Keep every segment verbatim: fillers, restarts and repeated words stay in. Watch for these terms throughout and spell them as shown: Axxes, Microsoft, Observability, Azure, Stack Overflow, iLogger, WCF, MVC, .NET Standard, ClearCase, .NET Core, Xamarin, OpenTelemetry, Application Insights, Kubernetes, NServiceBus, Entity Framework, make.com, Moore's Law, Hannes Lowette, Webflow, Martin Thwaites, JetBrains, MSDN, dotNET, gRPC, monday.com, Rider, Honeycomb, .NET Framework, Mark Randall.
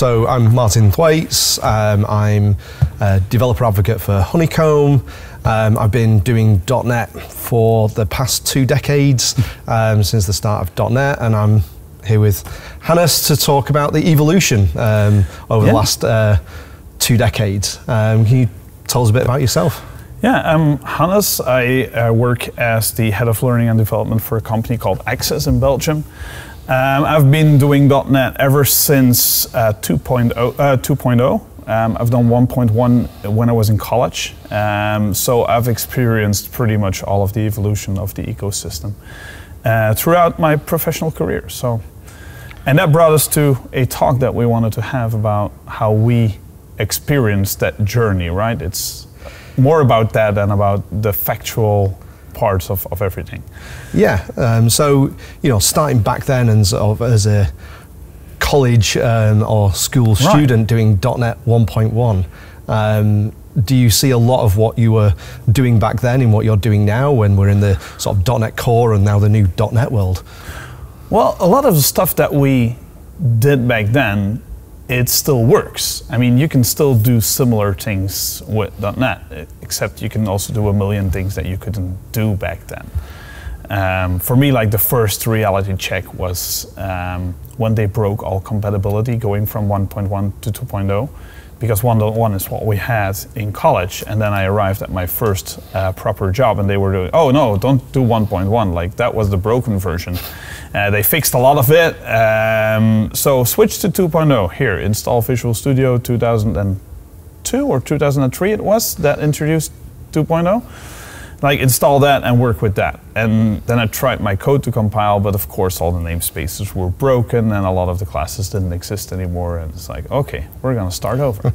So I'm Martin Thwaites, um, I'm a developer advocate for Honeycomb. Um, I've been doing dot net for the past two decades, um, since the start of dot net, and I'm here with Hannes to talk about the evolution um, over yeah. the last uh, two decades. Um, can you tell us a bit about yourself? Yeah, I'm Hannes. I uh, work as the head of learning and development for a company called Axxes in Belgium. Um, I've been doing dot net ever since two point oh. Um, I've done one point one when I was in college, um, so I've experienced pretty much all of the evolution of the ecosystem uh, throughout my professional career. So, and that brought us to a talk that we wanted to have about how we experienced that journey, right? It's more about that than about the factual parts of, of everything. Yeah, um, so, you know, starting back then and sort of as a college um, or school student right. doing dot net one point one. Um, do you see a lot of what you were doing back then in what you're doing now when we're in the sort of dot net Core and now the new dot net world? Well, a lot of the stuff that we did back then, it still works. I mean, you can still do similar things with dot net, except you can also do a million things that you couldn't do back then. Um, for me, like the first reality check was um, when they broke all compatibility going from one point one to two point oh, because one point one is what we had in college, and then I arrived at my first uh, proper job and they were doing, oh no, don't do one point one, like that was the broken version. Uh, they fixed a lot of it, um, so switch to two point oh. Here, install Visual Studio two thousand two or two thousand three it was, that introduced two point oh. Like install that and work with that. And then I tried my code to compile, but of course all the namespaces were broken and a lot of the classes didn't exist anymore. And it's like, okay, we're gonna start over.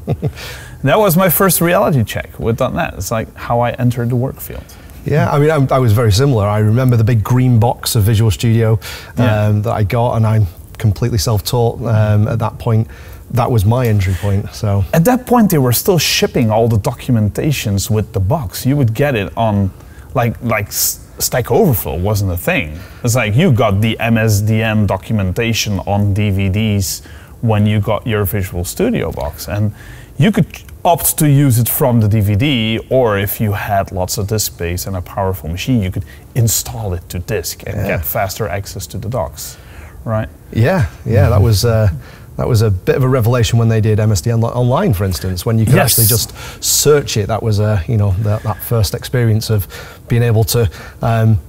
That was my first reality check with dot net. It's like how I entered the work field. Yeah, I mean, I, I was very similar. I remember the big green box of Visual Studio um, yeah. that I got, and I'm completely self-taught um, at that point. That was my entry point, so. At that point, they were still shipping all the documentations with the box. You would get it on, like, like Stack Overflow wasn't a thing. It's like you got the M S D N documentation on D V Ds when you got your Visual Studio box. And you could opt to use it from the D V D, or if you had lots of disk space and a powerful machine, you could install it to disk and yeah. get faster access to the docs, right? Yeah, yeah, that was... Uh, That was a bit of a revelation when they did M S D N online, for instance, when you could yes. actually just search it. That was a, you know, that, that first experience of being able to um,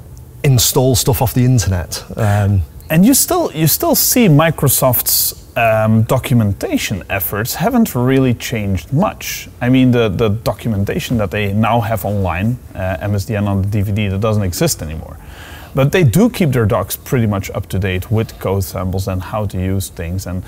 install stuff off the internet. Um, and you still you still see Microsoft's um, documentation efforts haven't really changed much. I mean, the the documentation that they now have online, uh, M S D N on the D V D, that doesn't exist anymore. But they do keep their docs pretty much up to date with code samples and how to use things. And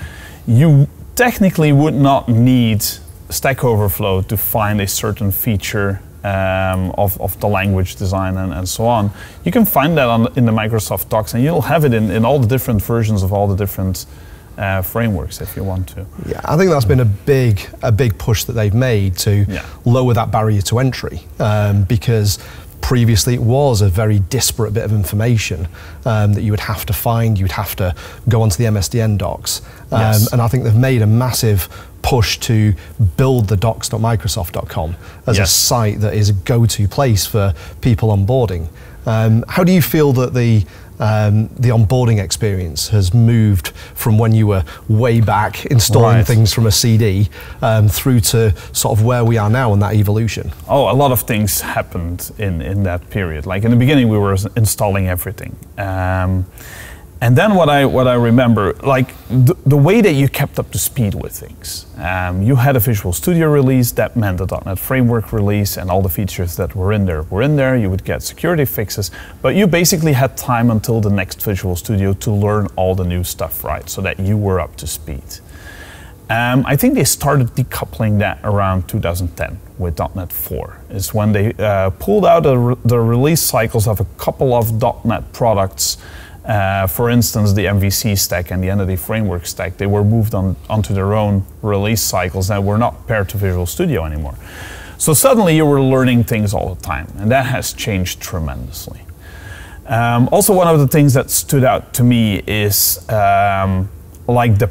you technically would not need Stack Overflow to find a certain feature um, of, of the language design and, and so on. You can find that on, in the Microsoft docs, and you'll have it in, in all the different versions of all the different uh, frameworks if you want to. Yeah, I think that's been a big, a big push that they've made to yeah. lower that barrier to entry um, because previously, it was a very disparate bit of information um, that you would have to find. You'd have to go onto the M S D N docs. Um, yes. And I think they've made a massive push to build the docs dot microsoft dot com as yes. a site that is a go-to place for people onboarding. Um, how do you feel that the Um, the onboarding experience has moved from when you were way back installing right. things from a C D um, through to sort of where we are now in that evolution? Oh, a lot of things happened in, in that period. Like in the beginning, we were installing everything. Um, and then what I, what I remember, like the, the way that you kept up to speed with things. Um, you had a Visual Studio release, that meant the dot net Framework release, and all the features that were in there were in there. You would get security fixes, but you basically had time until the next Visual Studio to learn all the new stuff right, so that you were up to speed. Um, I think they started decoupling that around two thousand ten with dot net four. It's when they uh, pulled out a re the release cycles of a couple of dot net products. Uh, for instance, the M V C stack and the Entity Framework stack, they were moved on, onto their own release cycles that were not paired to Visual Studio anymore. So suddenly you were learning things all the time, and that has changed tremendously. Um, also, one of the things that stood out to me is um, like the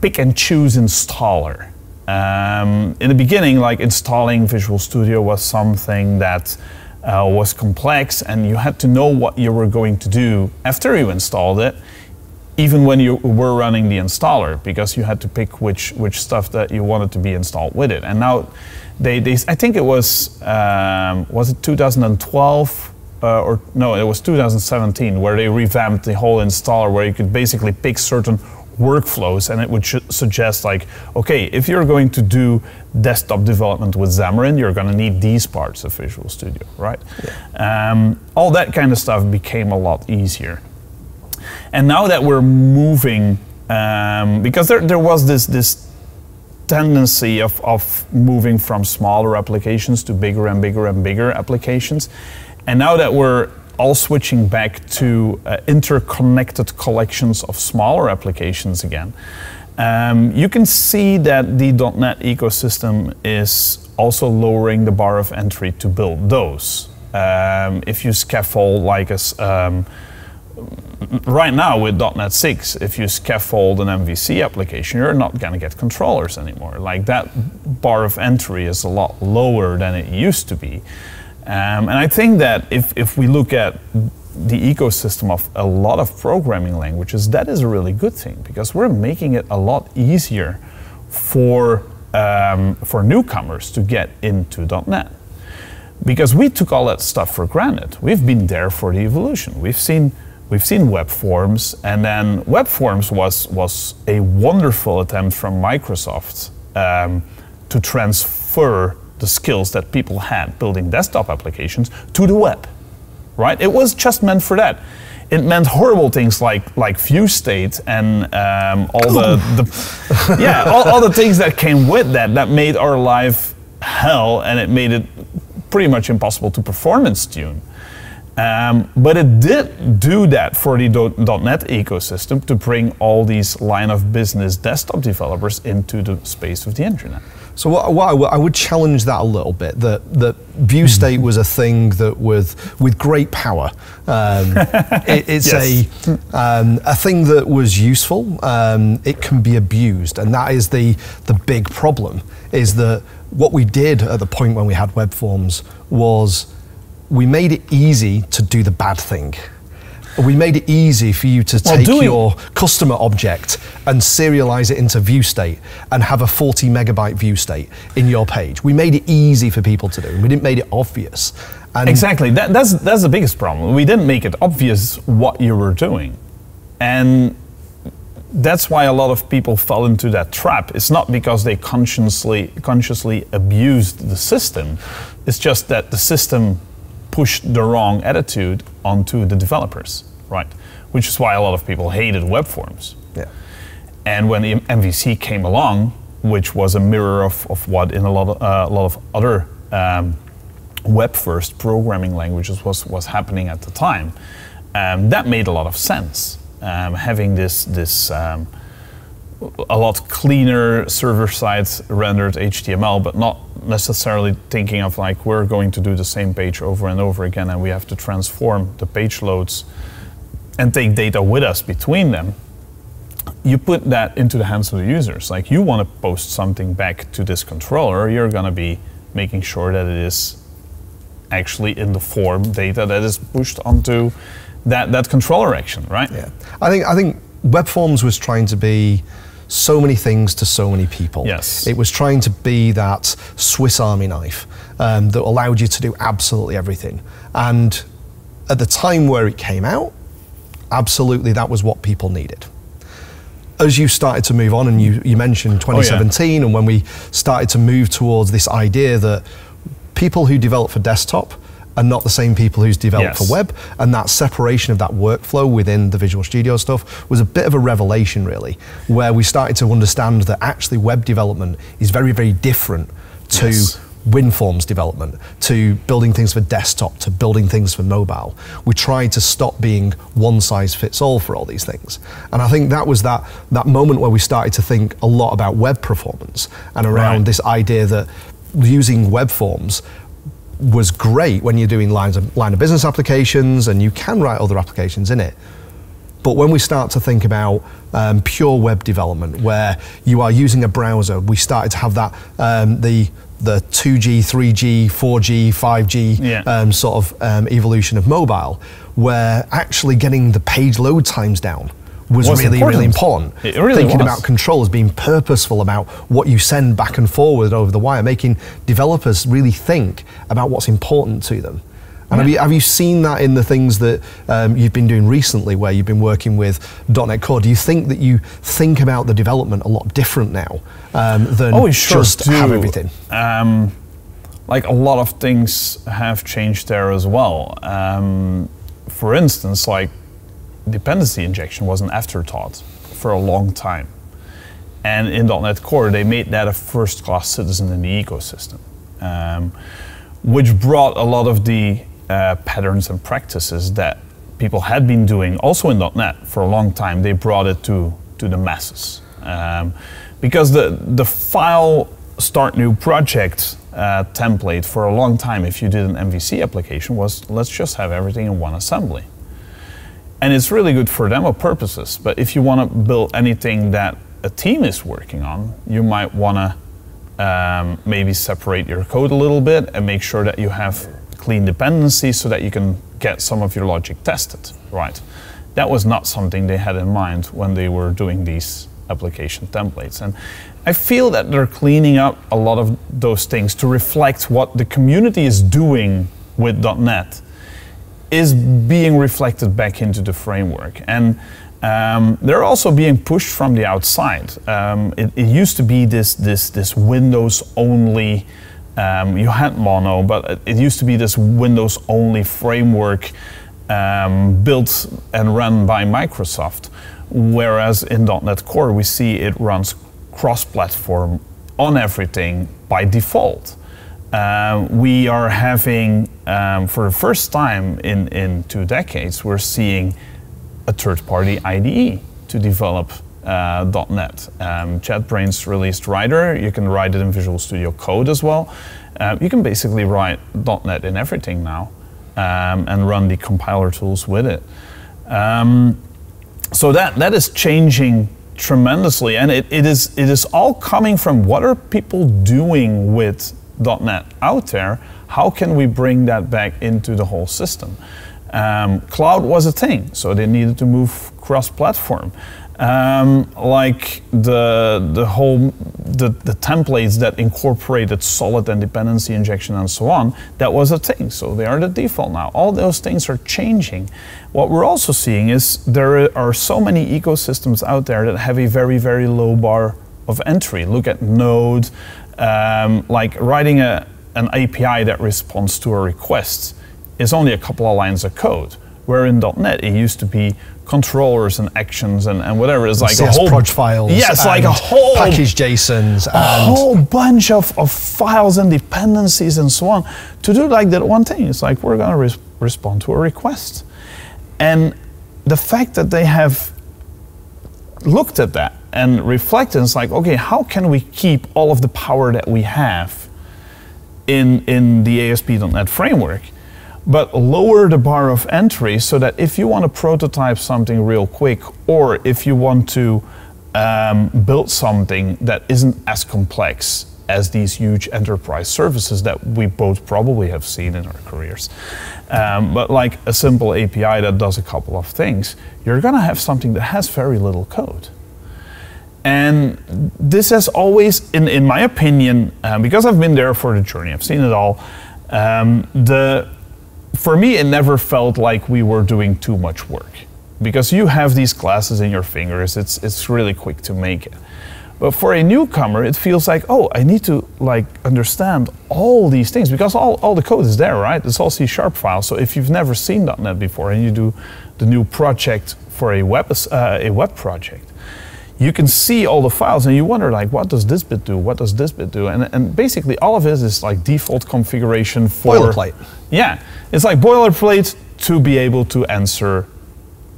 pick and choose installer. Um, in the beginning, like installing Visual Studio was something that uh, was complex, and you had to know what you were going to do after you installed it, even when you were running the installer, because you had to pick which which stuff that you wanted to be installed with it. And now, they, they I think it was um, was it two thousand twelve uh, or no, it was two thousand seventeen where they revamped the whole installer, where you could basically pick certain workflows, and it would suggest like, okay, if you're going to do desktop development with Xamarin, you're going to need these parts of Visual Studio, right? Yeah. Um, all that kind of stuff became a lot easier. And now that we're moving, um, because there, there was this, this tendency of, of moving from smaller applications to bigger and bigger and bigger applications. And now that we're all switching back to uh, interconnected collections of smaller applications again, um, you can see that the .NET ecosystem is also lowering the bar of entry to build those. Um, if you scaffold like a... Um, Right now with dot NET six, if you scaffold an M V C application, you're not going to get controllers anymore. Like, that bar of entry is a lot lower than it used to be. Um, and I think that if, if we look at the ecosystem of a lot of programming languages, that is a really good thing, because we're making it a lot easier for, um, for newcomers to get into .NET. Because we took all that stuff for granted. We've been there for the evolution. We've seen We've seen web forms, and then web forms was, was a wonderful attempt from Microsoft um, to transfer the skills that people had building desktop applications to the web, right? It was just meant for that. It meant horrible things like like view state and um, all the, the yeah all, all the things that came with that that made our life hell, and it made it pretty much impossible to performance tune. Um, but it did do that for the .NET ecosystem to bring all these line of business desktop developers into the space of the internet. So what, what I would challenge that a little bit, that, that view state was a thing that with, with great power, um, it, it's yes. a, um, a thing that was useful, um, it can be abused, and that is the, the big problem, is that what we did at the point when we had web forms was we made it easy to do the bad thing. We made it easy for you to well, take your customer object and serialize it into view state and have a forty megabyte view state in your page. We made it easy for people to do. We didn't make it obvious. And exactly, that, that's, that's the biggest problem. We didn't make it obvious what you were doing. And that's why a lot of people fell into that trap. It's not because they consciously, consciously abused the system. It's just that the system pushed the wrong attitude onto the developers, right? Which is why a lot of people hated web forms. Yeah. And when the M V C came along, which was a mirror of, of what in a lot of, uh, a lot of other um, web-first programming languages was, was happening at the time, um, that made a lot of sense. Um, having this, this um, a lot cleaner server-side rendered H T M L, but not necessarily thinking of like, we're going to do the same page over and over again, and we have to transform the page loads and take data with us between them. You put that into the hands of the users. Like, you want to post something back to this controller, you're going to be making sure that it is actually in the form data that is pushed onto that, that controller action, right? Yeah. I think, I think web forms was trying to be so many things to so many people. Yes. It was trying to be that Swiss Army knife um, that allowed you to do absolutely everything. And at the time where it came out, absolutely that was what people needed. As you started to move on, and you, you mentioned twenty seventeen, oh, yeah. and when we started to move towards this idea that people who develop for desktop are not the same people who's developed yes. for web, and that separation of that workflow within the Visual Studio stuff was a bit of a revelation, really, where we started to understand that actually web development is very, very different to yes. WinForms development, to building things for desktop, to building things for mobile. We tried to stop being one size fits all for all these things. And I think that was that, that moment where we started to think a lot about web performance and around right. this idea that using web forms was great when you're doing lines of, line of business applications, and you can write other applications in it. But when we start to think about um, pure web development, where you are using a browser, we started to have that um, the the two G, three G, four G, five G yeah. um, sort of um, evolution of mobile, where actually getting the page load times down was What's really, important? really important. It really Thinking was. about controllers, being purposeful about what you send back and forward over the wire, making developers really think about what's important to them. And yeah. have, you, have you seen that in the things that um, you've been doing recently, where you've been working with .NET Core? Do you think that you think about the development a lot different now um, than oh, sure just do. have everything? Um, like a lot of things have changed there as well. Um, for instance, like dependency injection was an afterthought for a long time. And in .NET Core, they made that a first-class citizen in the ecosystem, um, which brought a lot of the Uh, patterns and practices that people had been doing also in .NET for a long time. They brought it to to the masses um, because the the file start new project uh, template for a long time, if you did an M V C application, was let's just have everything in one assembly, and it's really good for demo purposes. But if you want to build anything that a team is working on, you might want to um, maybe separate your code a little bit and make sure that you have clean dependencies so that you can get some of your logic tested, right? That was not something they had in mind when they were doing these application templates. And I feel that they're cleaning up a lot of those things to reflect what the community is doing with .NET is being reflected back into the framework. And um, they're also being pushed from the outside. Um, it, it used to be this, this, this Windows-only Um, you had Mono, but it used to be this Windows-only framework um, built and run by Microsoft, whereas in .NET Core we see it runs cross-platform on everything by default. Uh, we are having, um, for the first time in, in two decades, we're seeing a third-party I D E to develop Uh, .NET. Um, JetBrains released Rider. You can write it in Visual Studio Code as well. Uh, you can basically write .NET in everything now um, and run the compiler tools with it. Um, so that that is changing tremendously, and it, it is it is all coming from what are people doing with .NET out there? How can we bring that back into the whole system? Um, cloud was a thing, so they needed to move cross-platform. Um, like the the whole the, the templates that incorporated solid and dependency injection and so on, that was a thing. So they are the default now. All those things are changing. What we're also seeing is there are so many ecosystems out there that have a very very low bar of entry. Look at Node, um, like writing a an A P I that responds to a request is only a couple of lines of code. Where in .NET it used to be controllers and actions and, and whatever. It's like C S a whole proj files. Yes, yeah, like a whole package JSONs, a and whole bunch of, of files and dependencies and so on to do like that one thing. It's like we're going to res respond to a request, and the fact that they have looked at that and reflected, it's like, okay, how can we keep all of the power that we have in in the A S P dot NET framework, but lower the bar of entry so that if you want to prototype something real quick, or if you want to um, build something that isn't as complex as these huge enterprise services that we both probably have seen in our careers, um, but like a simple A P I that does a couple of things, you're going to have something that has very little code. And this has always, in, in my opinion, uh, because I've been there for the journey, I've seen it all, um, the... For me, it never felt like we were doing too much work, because you have these classes in your fingers. It's it's really quick to make it. But for a newcomer, it feels like, oh, I need to like understand all these things, because all, all the code is there, right? It's all C sharp files. So if you've never seen .NET before and you do the new project for a web uh, a web project, you can see all the files and you wonder like, what does this bit do? What does this bit do? And, and basically all of this is like default configuration for... Boilerplate. Yeah, it's like boilerplate to be able to answer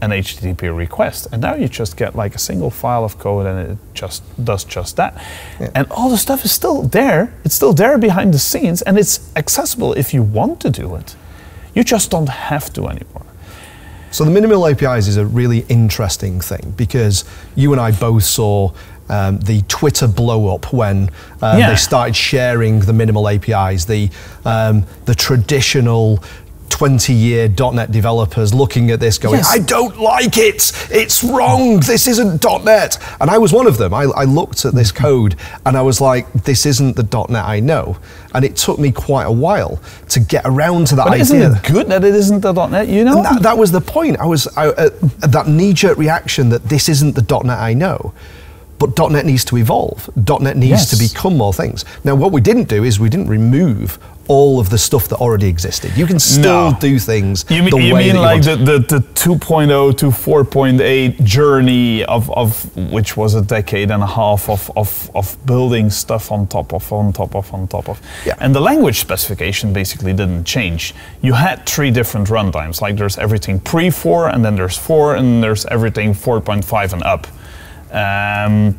an H T T P request. And now you just get like a single file of code and it just does just that. Yeah. And all the stuff is still there. It's still there behind the scenes, and it's accessible if you want to do it. You just don't have to anymore. So the minimal A P Is is a really interesting thing, because you and I both saw um, the Twitter blow up when uh, yeah. they started sharing the minimal A P Is, the, um, the traditional twenty year dot net developers looking at this going, yes. I don't like it, it's wrong, this isn't dot net. And I was one of them. I, I looked at this code and I was like, this isn't the dot net I know. And it took me quite a while to get around to that but idea. Isn't it good that it isn't the dot net, you know? That, that was the point. I was I, uh, that knee-jerk reaction that this isn't the dot net I know. But dot net needs to evolve. dot net needs yes. to become more things. Now, what we didn't do is we didn't remove all of the stuff that already existed. You can still no. do things you mean, the you way mean that like you want the, the, the two point oh to four point eight journey of, of which was a decade and a half of, of, of building stuff on top of, on top of, on top of. Yeah. And the language specification basically didn't change. You had three different runtimes. Like there's everything pre four, and then there's four, and there's everything four point five and up. Um,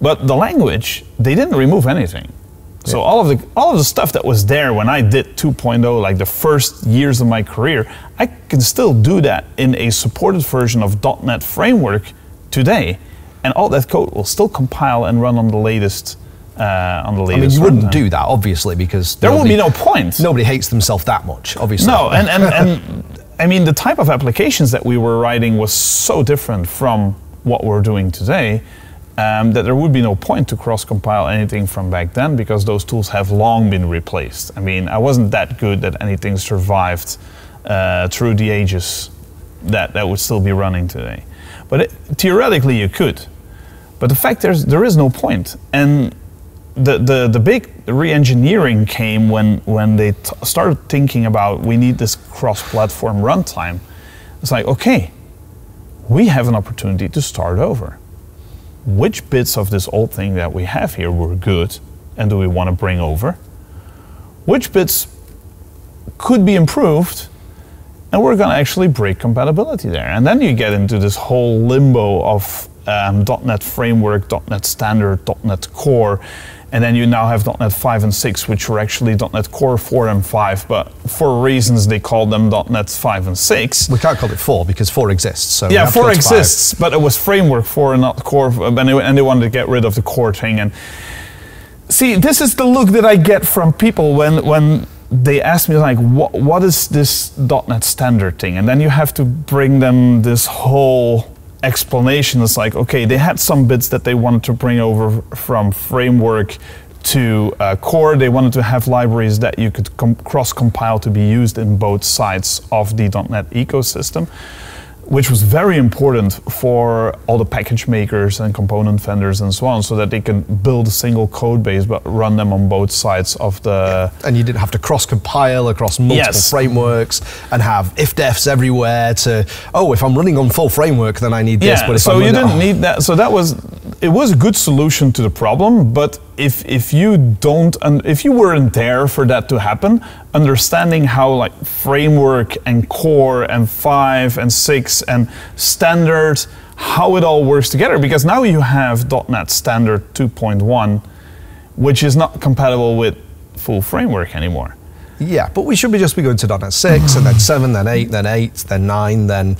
but the language, they didn't remove anything. So all of the all of the stuff that was there when I did two point oh, like the first years of my career, I can still do that in a supported version of dot net Framework today, and all that code will still compile and run on the latest. Uh, on the latest. I mean, you wouldn't time. do that, obviously, because there nobody, will be no point. Nobody hates themselves that much, obviously. No, and and and I mean, the type of applications that we were writing was so different from what we're doing today. Um, that there would be no point to cross-compile anything from back then, because those tools have long been replaced. I mean, I wasn't that good that anything survived uh, through the ages that, that would still be running today. But it, theoretically, you could. But the fact is, there is no point. And the, the, the big re-engineering came when, when they t started thinking about, we need this cross-platform runtime. It's like, okay, we have an opportunity to start over. Which bits of this old thing that we have here were good and do we want to bring over? Which bits could be improved? And we're going to actually break compatibility there. And then you get into this whole limbo of um, dot net Framework, dot net Standard, dot net Core. And then you now have dot net five and six, which were actually dot net core four and five, but for reasons they called them dot net five and six. We can't call it four, because four exists. So yeah, four exists, five. But it was Framework four and not Core, and they, and they wanted to get rid of the Core thing. And see, this is the look that I get from people when, when they ask me, like, what, what is this dot net Standard thing? And then you have to bring them this whole explanation. Is like, okay, they had some bits that they wanted to bring over from Framework to uh, Core. They wanted to have libraries that you could com cross-compile to be used in both sides of the dot net ecosystem, which was very important for all the package makers and component vendors and so on, so that they can build a single code base but run them on both sides of the... Yeah. And you didn't have to cross-compile across multiple yes. frameworks and have if-defs everywhere to, oh, if I'm running on full framework, then I need yeah. this. But if so I'm you didn't on... need that. So that was, it was a good solution to the problem, but if, if you don't, and if you weren't there for that to happen, understanding how like Framework and Core and five and six and Standard, how it all works together, because now you have dot net Standard two point one, which is not compatible with full Framework anymore. Yeah, but we should be just be going to dot net six and then seven, then eight, then eight, then nine, then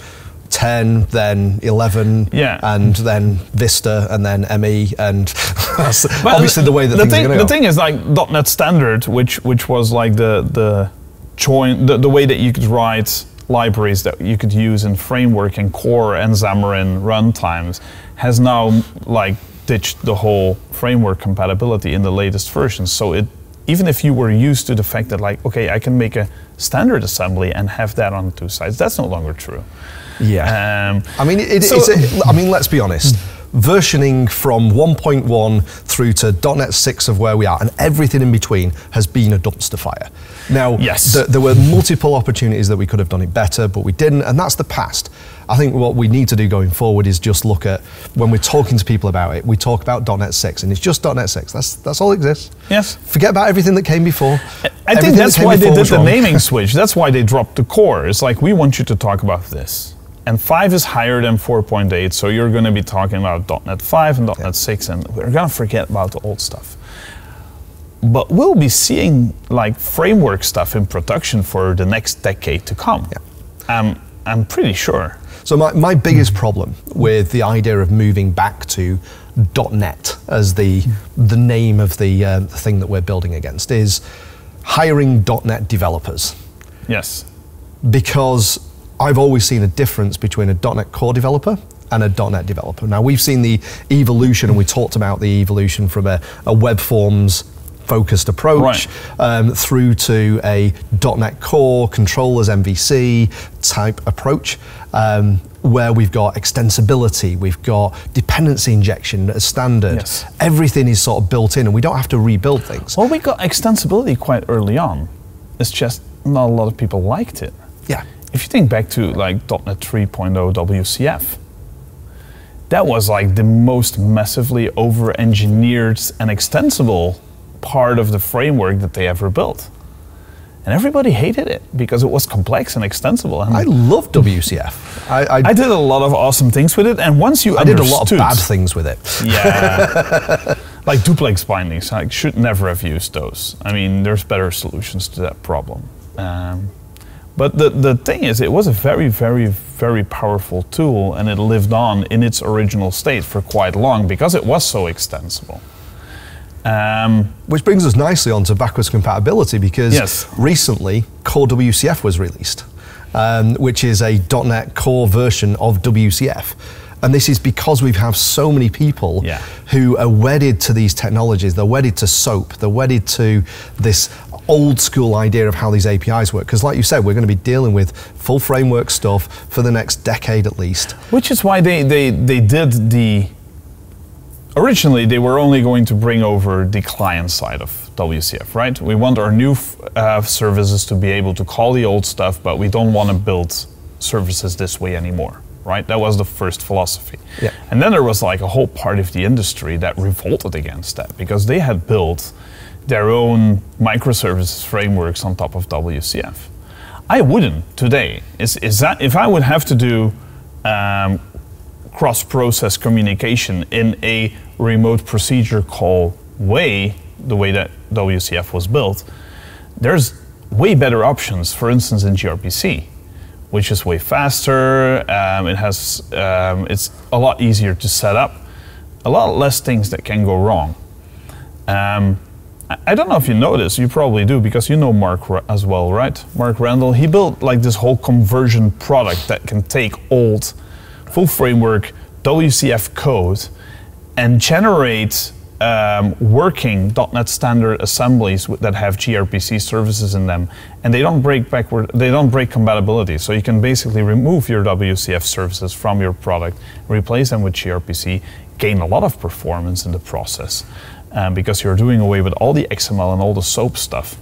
ten, then eleven, yeah. and then Vista, and then M E, and that's obviously the, the way that the things thing, are going to The go. thing is, like, dot net Standard, which which was like the the join the, the way that you could write libraries that you could use in Framework and Core and Xamarin runtimes, has now like ditched the whole framework compatibility in the latest version. So it even if you were used to the fact that, like, okay, I can make a standard assembly and have that on two sides, that's no longer true. Yeah, um, I mean, it, so it's a, I mean, let's be honest. Versioning from one point one through to dot net six of where we are, and everything in between, has been a dumpster fire. Now, yes. th there were multiple opportunities that we could have done it better, but we didn't, and that's the past. I think what we need to do going forward is just look at, when we're talking to people about it, we talk about dot net six, and it's just dot net six. That's that's all that exists. Yes. Forget about everything that came before. I everything think that's that why they did the wrong. naming switch. That's why they dropped the Core. It's like, we want you to talk about this. And five is higher than four point eight, so you're going to be talking about dot net five and dot net six, and we're going to forget about the old stuff. But we'll be seeing like framework stuff in production for the next decade to come. Yeah. Um, I'm pretty sure. So my, my biggest problem with the idea of moving back to .NET as the, the name of the uh, thing that we're building against is hiring .NET developers. Yes. Because I've always seen a difference between a .NET Core developer and a .NET developer. Now we've seen the evolution, and we talked about the evolution from a, a web forms focused approach, right, um, through to a .NET Core, controllers, M V C type approach, um, where we've got extensibility, we've got dependency injection as standard. Yes. Everything is sort of built in and we don't have to rebuild things. Well, we got extensibility quite early on. It's just not a lot of people liked it. Yeah. If you think back to like dot NET three point oh W C F, that was like the most massively over-engineered and extensible part of the framework that they ever built. And everybody hated it because it was complex and extensible. And I love W C F. I, I, I did a lot of awesome things with it, and once you I understood, did a lot of bad things with it. Yeah, like duplex bindings. I should never have used those. I mean, there's better solutions to that problem. Um, but the, the thing is, it was a very, very, very powerful tool, and it lived on in its original state for quite long because it was so extensible. Um, Which brings us nicely onto backwards compatibility, because yes, recently Core W C F was released, um, which is a .NET Core version of W C F. And this is because we have so many people, yeah, who are wedded to these technologies. They're wedded to SOAP. They're wedded to this old school idea of how these A P Is work. Because like you said, we're going to be dealing with full framework stuff for the next decade at least. Which is why they, they, they did the... Originally, they were only going to bring over the client side of W C F, right? We want our new uh, services to be able to call the old stuff, but we don't want to build services this way anymore, right? That was the first philosophy. Yeah. And then there was like a whole part of the industry that revolted against that because they had built their own microservices frameworks on top of W C F. I wouldn't today. Is, is that, if I would have to do um, cross-process communication in a remote procedure call way, the way that W C F was built, there's way better options, for instance, in gRPC, which is way faster, um, it has, um, it's a lot easier to set up, a lot less things that can go wrong. Um, I don't know if you know this, you probably do, because you know Mark Ra- as well, right? Mark Randall, he built like this whole conversion product that can take old full framework W C F code and generate um, working .NET Standard assemblies that have gRPC services in them, and they don't break backward, they don't break compatibility. So you can basically remove your W C F services from your product, replace them with gRPC, gain a lot of performance in the process, um, because you're doing away with all the X M L and all the SOAP stuff.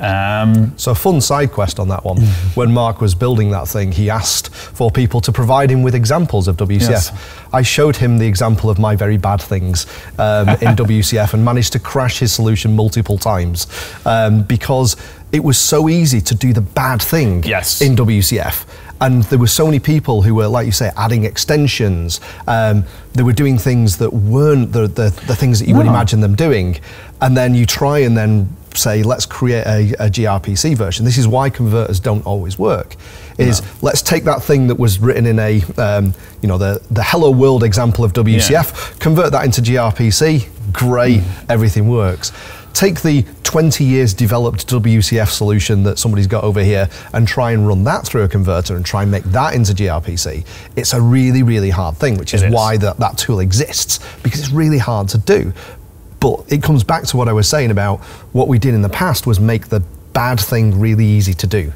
Um, so a fun side quest on that one. When Mark was building that thing, he asked for people to provide him with examples of W C F. Yes. I showed him the example of my very bad things um, in W C F and managed to crash his solution multiple times um, because it was so easy to do the bad thing, yes, in W C F. And there were so many people who were, like you say, adding extensions. Um, they were doing things that weren't the, the, the things that you no. would imagine them doing. And then you try and then say, let's create a, a gRPC version. This is why converters don't always work, is no. let's take that thing that was written in a, um, you know, the, the hello world example of W C F, yeah, convert that into gRPC, great, mm. everything works. Take the twenty years developed W C F solution that somebody's got over here and try and run that through a converter and try and make that into gRPC. It's a really, really hard thing, which is, is why that, that tool exists, because it's really hard to do. But it comes back to what I was saying about what we did in the past was make the bad thing really easy to do.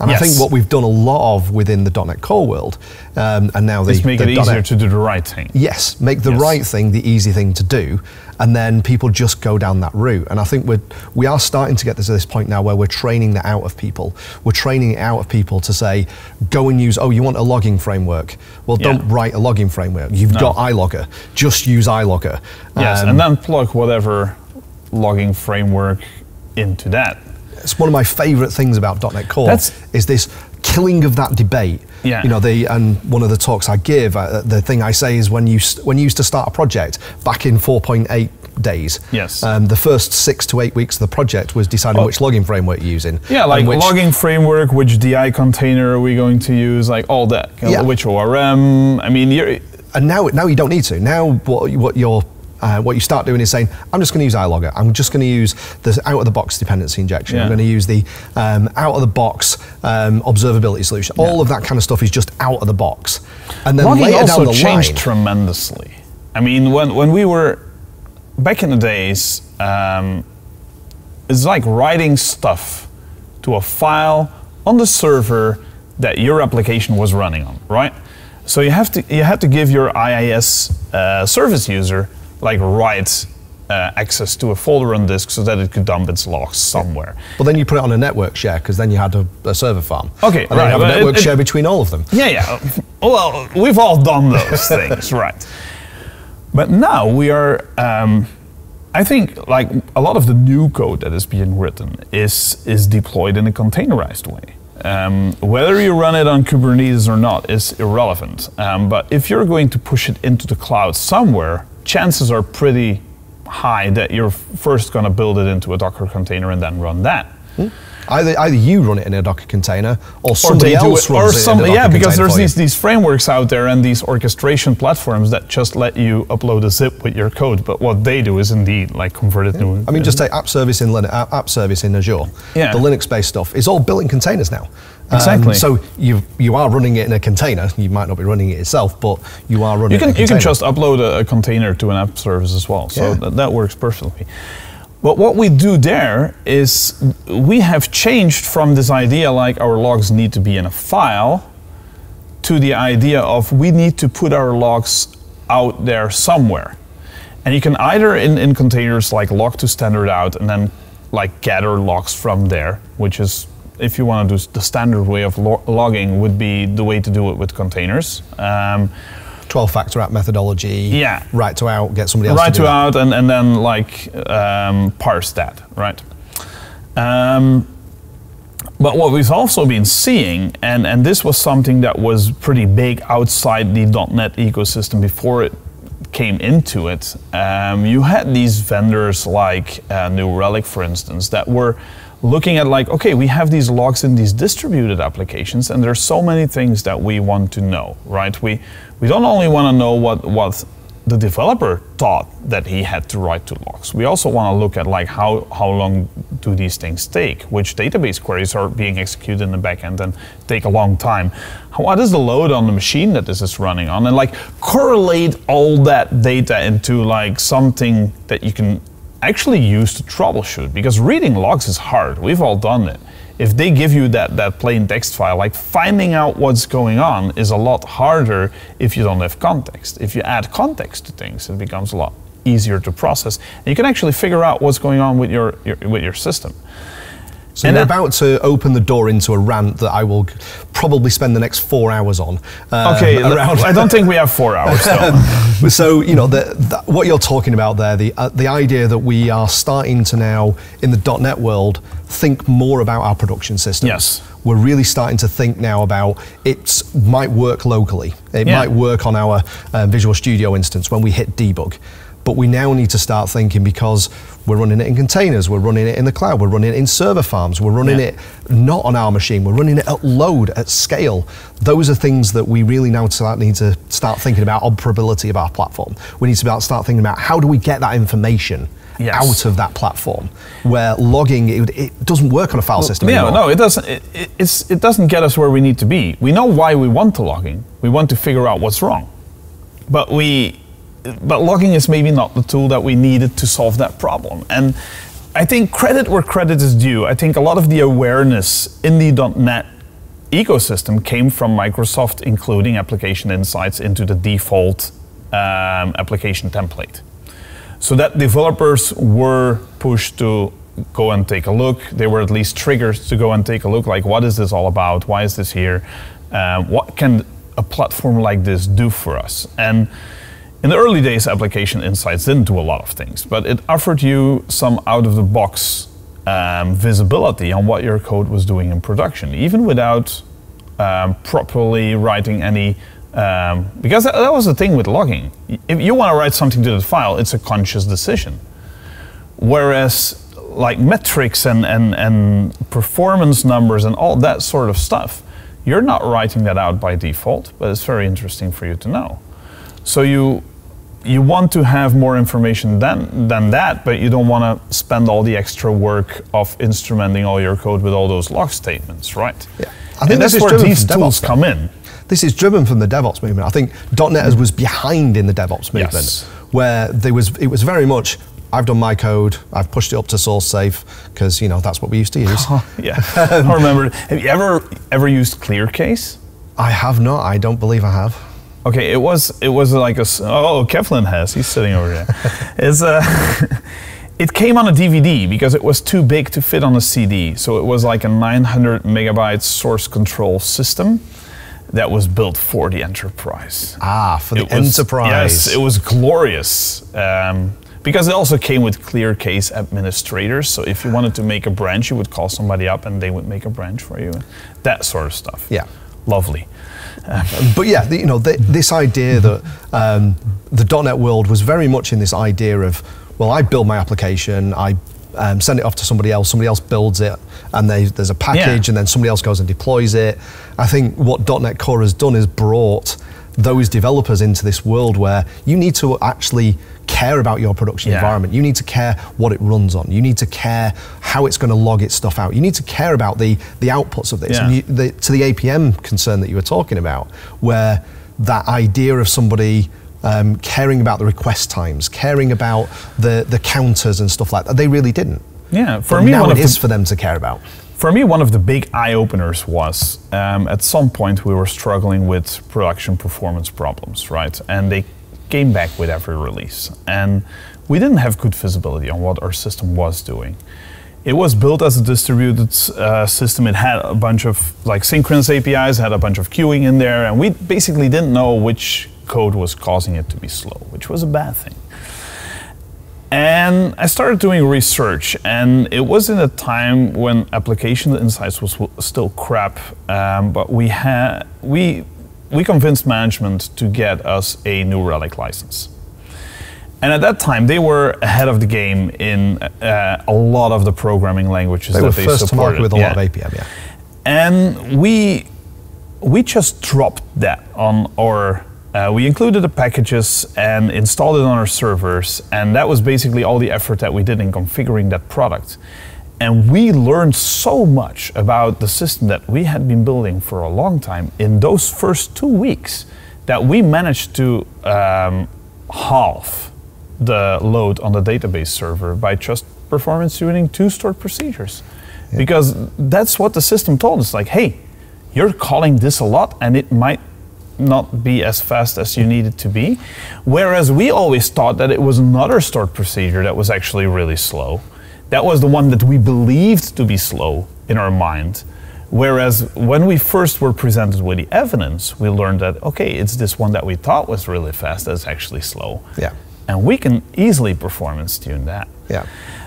And yes, I think what we've done a lot of within the .NET Core world, um, and now the Just make the it easier .NET, to do the right thing. Yes, make the yes. right thing the easy thing to do, and then people just go down that route. And I think we're, we are starting to get to this point now where we're training that out of people. We're training it out of people to say, go and use, oh, you want a logging framework? Well, yeah, don't write a logging framework. You've no. got iLogger. Just use iLogger. Yes, um, and then plug whatever logging framework into that. It's one of my favorite things about .NET Core That's, is this killing of that debate. Yeah. You know, the, and one of the talks I give, uh, the thing I say is when you, when you used to start a project back in four point eight days. Yes. Um, the first six to eight weeks of the project was deciding oh. which logging framework you're using. Yeah, like which logging framework, which D I container are we going to use, like all that. Yeah. Which O R M, I mean, you're... And now, now you don't need to. Now what, what you're Uh, what you start doing is saying, I'm just going to use iLogger. I'm just going to use the out-of-the-box dependency injection. Yeah. I'm going to use the um, out-of-the-box um, observability solution. All yeah. of that kind of stuff is just out of the box. And then Logging later also down the changed line, tremendously. I mean, when when we were back in the days, um, it's like writing stuff to a file on the server that your application was running on, right? So you have to you had to give your I I S uh, service user like write uh, access to a folder on disk so that it could dump its logs somewhere. Well, then you put it on a network share because then you had a, a server farm. Okay, and right. You have a network it, it, share between all of them. Yeah, yeah. Well, we've all done those things, right? But now we are. Um, I think like a lot of the new code that is being written is is deployed in a containerized way. Um, whether you run it on Kubernetes or not is irrelevant. Um, but if you're going to push it into the cloud somewhere, chances are pretty high that you're first going to build it into a Docker container and then run that. Hmm. Either, either you run it in a Docker container or somebody or else it, runs or some, it in a Docker Yeah, because there's these, these frameworks out there and these orchestration platforms that just let you upload a zip with your code, but what they do is indeed like convert it yeah. to... I mean, just take app service in Linux, app service in Azure. Yeah. The Linux-based stuff is all built in containers now. Exactly. Um, so you you are running it in a container. You might not be running it yourself, but you are running. You can it in a you can just upload a, a container to an app service as well. So yeah. that, that works perfectly. But what we do there is we have changed from this idea like our logs need to be in a file to the idea of we need to put our logs out there somewhere, and you can either in in containers like log to standard out and then like gather logs from there, which is. If you want to do the standard way of log logging would be the way to do it with containers. Um, twelve factor app methodology, yeah. right to out, get somebody else right to do Right to out and, and then like um, parse that, right? Um, but what we've also been seeing, and, and this was something that was pretty big outside the .NET ecosystem before it came into it, um, you had these vendors like uh, New Relic, for instance, that were looking at like, okay, we have these logs in these distributed applications and there's so many things that we want to know, right? We we don't only want to know what, what the developer thought that he had to write to logs. We also want to look at like how, how long do these things take, which database queries are being executed in the backend and take a long time. What is the load on the machine that this is running on? And like correlate all that data into like something that you can actually used to troubleshoot, because reading logs is hard. We've all done it. If they give you that, that plain text file, like finding out what's going on is a lot harder if you don't have context. If you add context to things, it becomes a lot easier to process. And you can actually figure out what's going on with your, your, with your system. So and you're that, about to open the door into a rant that I will probably spend the next four hours on. Um, okay, around I don't think we have four hours. So, so you know, the, the, what you're talking about there, the, uh, the idea that we are starting to now, in the .NET world, think more about our production systems. Yes. We're really starting to think now about it might work locally. It yeah. might work on our um, Visual Studio instance when we hit debug. But we now need to start thinking, because we're running it in containers, we're running it in the cloud, we're running it in server farms, we're running yeah. it not on our machine, we're running it at load, at scale. Those are things that we really now start, need to start thinking about operability of our platform. We need to start thinking about how do we get that information yes. out of that platform, where logging, it, it doesn't work on a file well, system yeah, anymore. No, it doesn't, it, it, it's, it doesn't get us where we need to be. We know why we want the logging. We want to figure out what's wrong. But we... But logging is maybe not the tool that we needed to solve that problem. And I think credit where credit is due. I think a lot of the awareness in the .NET ecosystem came from Microsoft, including Application Insights into the default um, application template. So that developers were pushed to go and take a look. They were at least triggered to go and take a look, like what is this all about? Why is this here? Uh, what can a platform like this do for us? And in the early days, Application Insights didn't do a lot of things, but it offered you some out-of-the-box um, visibility on what your code was doing in production, even without um, properly writing any... Um, because that, that was the thing with logging. If you want to write something to the file, it's a conscious decision. Whereas like metrics and, and, and performance numbers and all that sort of stuff, you're not writing that out by default, but it's very interesting for you to know. So you, you want to have more information than, than that, but you don't want to spend all the extra work of instrumenting all your code with all those log statements, right? Yeah. I think and that's where these tools DevOps come in. This is driven from the DevOps movement. I think .NET was behind in the DevOps movement, yes. where there was, it was very much, I've done my code, I've pushed it up to source safe, because you know that's what we used to use. Yeah, I remember. Have you ever ever used ClearCase? I have not, I don't believe I have. Okay, it was it was like a, oh, Kevlin has, he's sitting over there. It's a, it came on a D V D because it was too big to fit on a C D, so it was like a nine hundred megabyte source control system that was built for the enterprise. Ah, for the it enterprise. Was, yes, it was glorious. Um, Because it also came with ClearCase administrators, so if you wanted to make a branch, you would call somebody up and they would make a branch for you. That sort of stuff. Yeah. Lovely. Um, but yeah, the, you know, the, this idea that um, the .NET world was very much in this idea of, well, I build my application, I um, send it off to somebody else, somebody else builds it, and they, there's a package, yeah. and then somebody else goes and deploys it. I think what .NET Core has done is brought those developers into this world where you need to actually care about your production yeah. environment. You need to care what it runs on. You need to care how it's going to log its stuff out. You need to care about the, the outputs of this. Yeah. And you, the, to the A P M concern that you were talking about, where that idea of somebody um, caring about the request times, caring about the, the counters and stuff like that, they really didn't. Yeah, for but me, now one it of is the, for them to care about. For me, one of the big eye-openers was, um, at some point we were struggling with production performance problems, right? And they came back with every release, and we didn't have good visibility on what our system was doing. It was built as a distributed uh, system. It had a bunch of like synchronous A P Is, had a bunch of queuing in there, and we basically didn't know which code was causing it to be slow, which was a bad thing. And I started doing research, and it was in a time when Application Insights was still crap, um, but we had we. We convinced management to get us a New Relic license. And at that time, they were ahead of the game in uh, a lot of the programming languages that they supported. They were first to market with a lot of A P M, yeah. And we, we just dropped that on our, uh, we included the packages and installed it on our servers, and that was basically all the effort that we did in configuring that product. And we learned so much about the system that we had been building for a long time in those first two weeks that we managed to um, halve the load on the database server by just performance tuning two stored procedures. Yeah. Because that's what the system told us, like, hey, you're calling this a lot and it might not be as fast as you need it to be. Whereas we always thought that it was another stored procedure that was actually really slow. That was the one that we believed to be slow in our mind. Whereas when we first were presented with the evidence, we learned that, okay, it's this one that we thought was really fast that's actually slow. Yeah. And we can easily performance tune that. Yeah.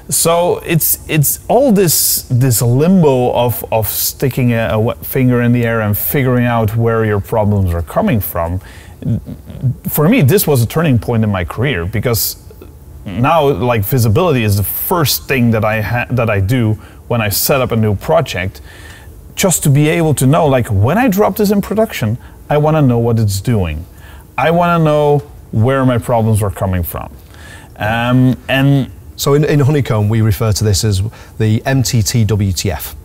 So it's it's all this this limbo of, of sticking a, a wet finger in the air and figuring out where your problems are coming from. For me, this was a turning point in my career, because now, like, visibility is the first thing that I ha that I do when I set up a new project, just to be able to know, like, when I drop this in production, I want to know what it's doing. I want to know where my problems are coming from. Um, and so, in, in Honeycomb, we refer to this as the M T T W T F.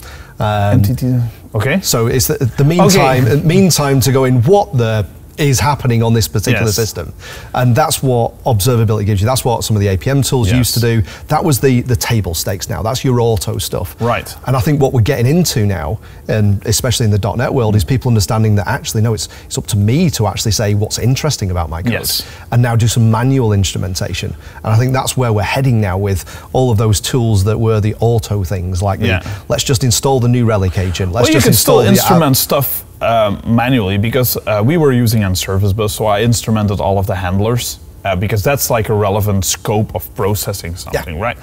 Um, M T T. Okay. So it's the, the meantime okay. meantime to go in what the. Is happening on this particular yes. system. And that's what observability gives you. That's what some of the A P M tools yes. used to do. That was the, the table stakes now. That's your auto stuff. Right. And I think what we're getting into now, and especially in the .NET world, is people understanding that actually, no, it's, it's up to me to actually say what's interesting about my code. Yes. And now do some manual instrumentation. And I think that's where we're heading now with all of those tools that were the auto things, like yeah. the, let's just install the New Relic agent. Let's well, just you can install still instrument stuff Um, manually, because uh, we were using NServiceBus, so I instrumented all of the handlers, uh, because that's like a relevant scope of processing something, yeah. right?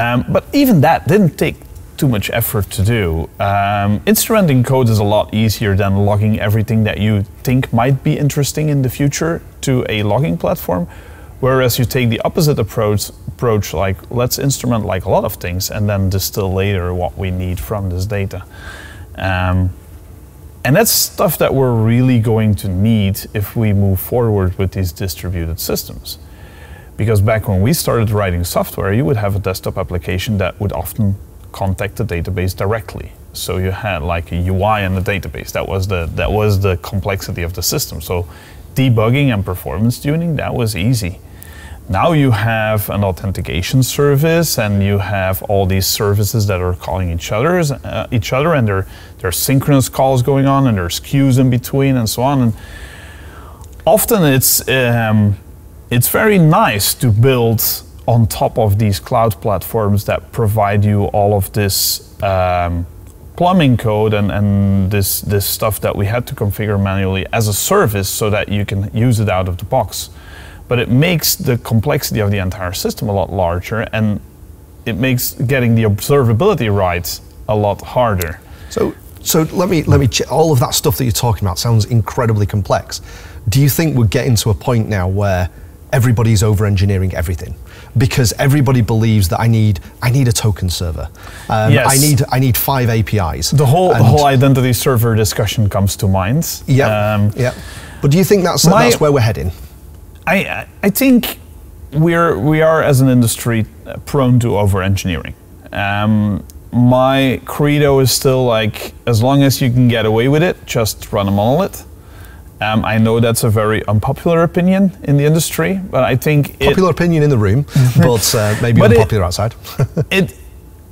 Um, but even that didn't take too much effort to do. Um, instrumenting code is a lot easier than logging everything that you think might be interesting in the future to a logging platform, Whereas you take the opposite approach, approach like let's instrument like a lot of things and then distill later what we need from this data. Um, and that's stuff that we're really going to need if we move forward with these distributed systems. Because back when we started writing software, you would have a desktop application that would often contact the database directly. So you had like a U I and the database. That was the, that was the complexity of the system. So debugging and performance tuning, that was easy. Now you have an authentication service and you have all these services that are calling each, other's, uh, each other and there, there are synchronous calls going on and there's queues in between and so on. And often it's, um, it's very nice to build on top of these cloud platforms that provide you all of this um, plumbing code and, and this, this stuff that we had to configure manually as a service so that you can use it out of the box. But it makes the complexity of the entire system a lot larger and it makes getting the observability right a lot harder. So, so let me, let me check, all of that stuff that you're talking about sounds incredibly complex. Do you think we're getting to a point now where everybody's over-engineering everything? Because everybody believes that I need I need a token server. Um, yes. I need I need five A P Is. The whole the whole identity server discussion comes to mind. Yeah, um, yeah. But do you think that's my, that's where we're heading? I I think we're we are as an industry prone to over-engineering. Um, my credo is still like as long as you can get away with it, just run a monolith. Um, I know that's a very unpopular opinion in the industry, but I think popular it, opinion in the room, but uh, maybe but unpopular it, outside. it,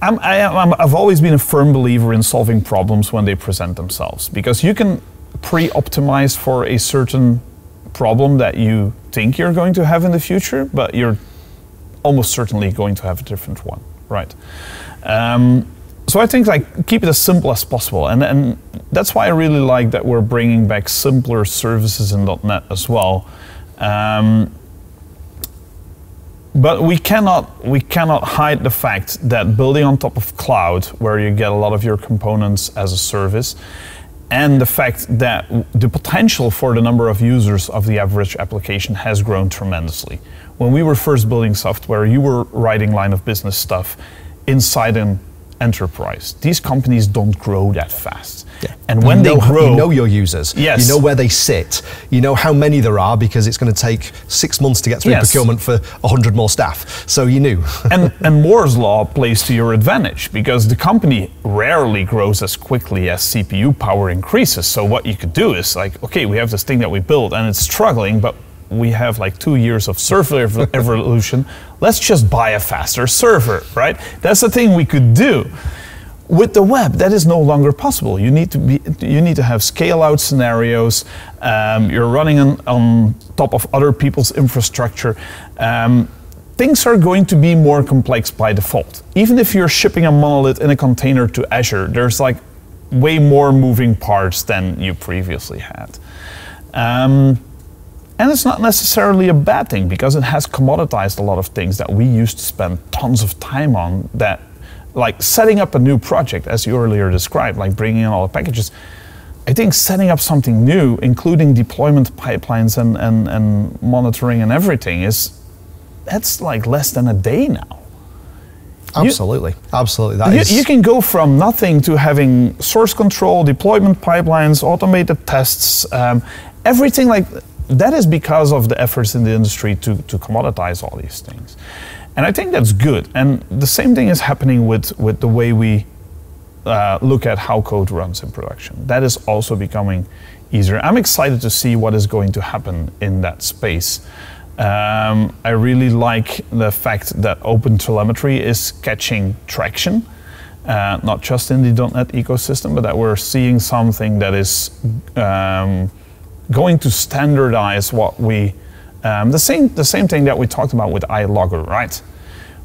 I'm, I, I'm, I've always been a firm believer in solving problems when they present themselves, because you can pre-optimize for a certain problem that you think you're going to have in the future, but you're almost certainly going to have a different one, right? Um, So I think like keep it as simple as possible, and, and that's why I really like that we're bringing back simpler services in dot net as well. Um, but we cannot we cannot hide the fact that building on top of cloud, where you get a lot of your components as a service, and the fact that the potential for the number of users of the average application has grown tremendously. When we were first building software, you were writing line of business stuff inside an enterprise. These companies don't grow that fast. Yeah. And when you know, they grow... You know your users. Yes. You know where they sit. You know how many there are, because it's going to take six months to get through yes. procurement for a hundred more staff. So you knew. and, and Moore's Law plays to your advantage, because the company rarely grows as quickly as C P U power increases. So what you could do is like, okay, we have this thing that we built and it's struggling, but we have like two years of server ev evolution, let's just buy a faster server, right? That's the thing we could do. With the web, that is no longer possible. You need to, be, you need to have scale-out scenarios, um, you're running on, on top of other people's infrastructure. Um, things are going to be more complex by default. Even if you're shipping a monolith in a container to Azure, there's like way more moving parts than you previously had. Um, And it's not necessarily a bad thing, because it has commoditized a lot of things that we used to spend tons of time on, that like setting up a new project, as you earlier described, like bringing in all the packages. I think setting up something new, including deployment pipelines and, and, and monitoring and everything, is that's like less than a day now. Absolutely, you, absolutely. That you, is. you can go from nothing to having source control, deployment pipelines, automated tests, um, everything like that. That is because of the efforts in the industry to, to commoditize all these things. And I think that's good. And the same thing is happening with, with the way we uh, look at how code runs in production. That is also becoming easier. I'm excited to see what is going to happen in that space. Um, I really like the fact that OpenTelemetry is catching traction, uh, not just in the dot net ecosystem, but that we're seeing something that is um, going to standardize what we, um, the same the same thing that we talked about with iLogger, right?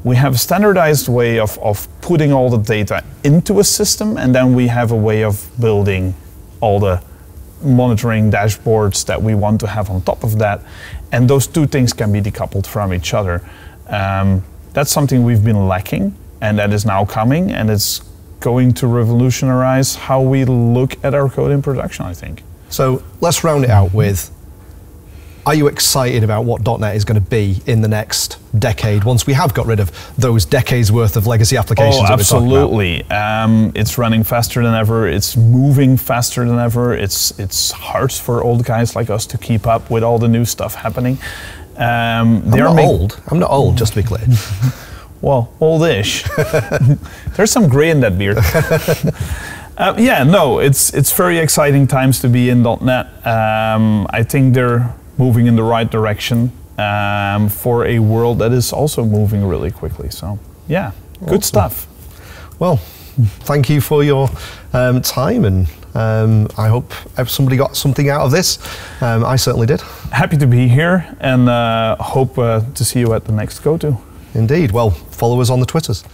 We have a standardized way of, of putting all the data into a system, and then we have a way of building all the monitoring dashboards that we want to have on top of that. And those two things can be decoupled from each other. Um, that's something we've been lacking, and that is now coming, and it's going to revolutionize how we look at our code in production, I think. So let's round it out with Are you excited about what .dot net is going to be in the next decade once we have got rid of those decades worth of legacy applications? Oh, absolutely. Um, it's running faster than ever. It's moving faster than ever. It's, it's hard for old guys like us to keep up with all the new stuff happening. Um, I'm not old. I'm not old, just to be clear. Well, oldish. There's some gray in that beard. Uh, yeah, no, it's it's very exciting times to be in .dot net. Um, I think they're moving in the right direction um, for a world that is also moving really quickly. So, yeah, awesome. Good stuff. Well, thank you for your um, time, and um, I hope somebody got something out of this. Um, I certainly did. Happy to be here, and uh, hope uh, to see you at the next go-to. Indeed. Well, follow us on the Twitters.